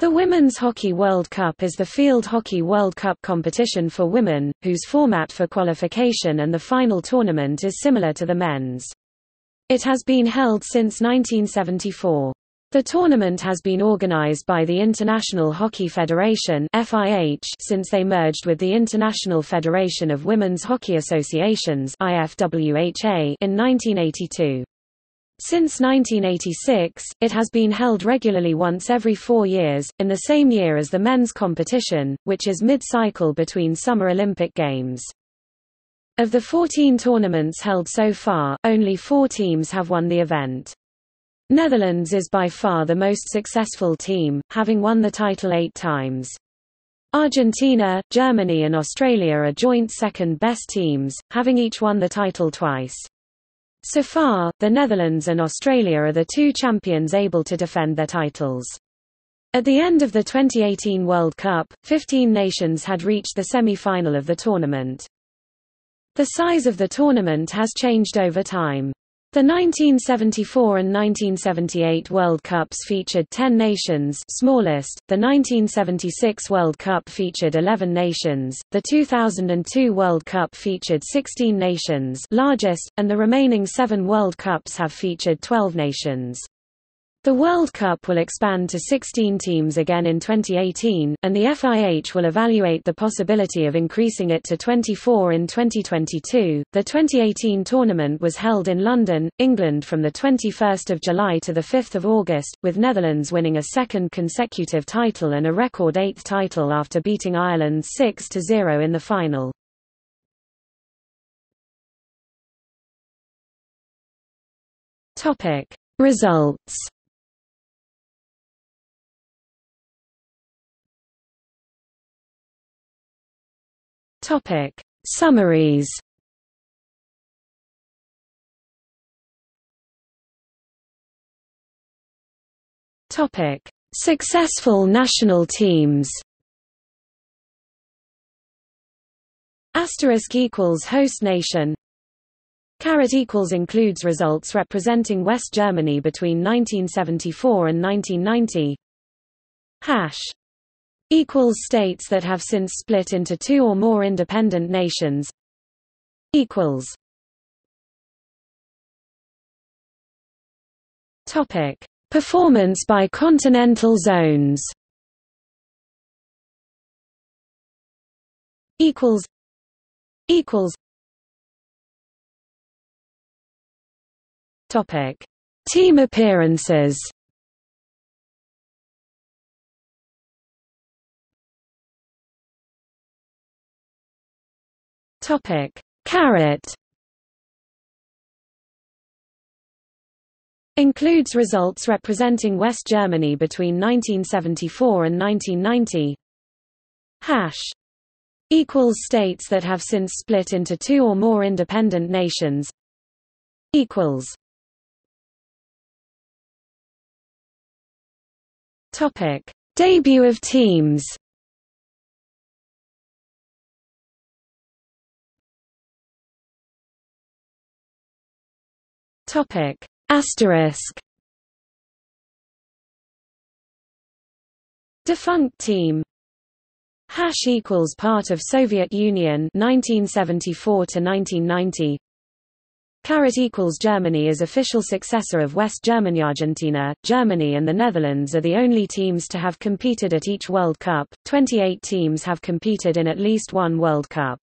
The Women's Hockey World Cup is the field hockey World Cup competition for women, whose format for qualification and the final tournament is similar to the men's. It has been held since 1974. The tournament has been organized by the International Hockey Federation (FIH) since they merged with the International Federation of Women's Hockey Associations (IFWHA) in 1982. Since 1986, it has been held regularly once every 4 years, in the same year as the men's competition, which is mid-cycle between Summer Olympic Games. Of the 14 tournaments held so far, only 4 teams have won the event. Netherlands is by far the most successful team, having won the title 8 times. Argentina, Germany and Australia are joint second-best teams, having each won the title twice. So far, the Netherlands and Australia are the 2 champions able to defend their titles. At the end of the 2018 World Cup, 15 nations had reached the semi-final of the tournament. The size of the tournament has changed over time. The 1974 and 1978 World Cups featured 10 nations, smallest. The 1976 World Cup featured 11 nations. The 2002 World Cup featured 16 nations, largest, and the remaining 7 World Cups have featured 12 nations. The World Cup will expand to 16 teams again in 2018, and the FIH will evaluate the possibility of increasing it to 24 in 2022. The 2018 tournament was held in London, England from the 21st of July to the 5th of August, with Netherlands winning a 2nd consecutive title and a record 8th title after beating Ireland 6-0 in the final. Topic: Results. Topic: Summaries. Topic: Successful national teams. * = host nation. * includes results representing West Germany between 1974 and 1990. * states that have since split into 2 or more independent nations. == Topic: Performance by continental zones. == Topic: Team appearances. Topic: * includes results representing West Germany between 1974 and 1990. * states that have since split into 2 or more independent nations. == Topic: Debut of teams. Topic: *** Defunct team. * part of Soviet Union 1974 to 1990. * Germany is official successor of West Germany. Argentina, Germany and the Netherlands are the only teams to have competed at each World Cup. 28 teams have competed in at least 1 World Cup.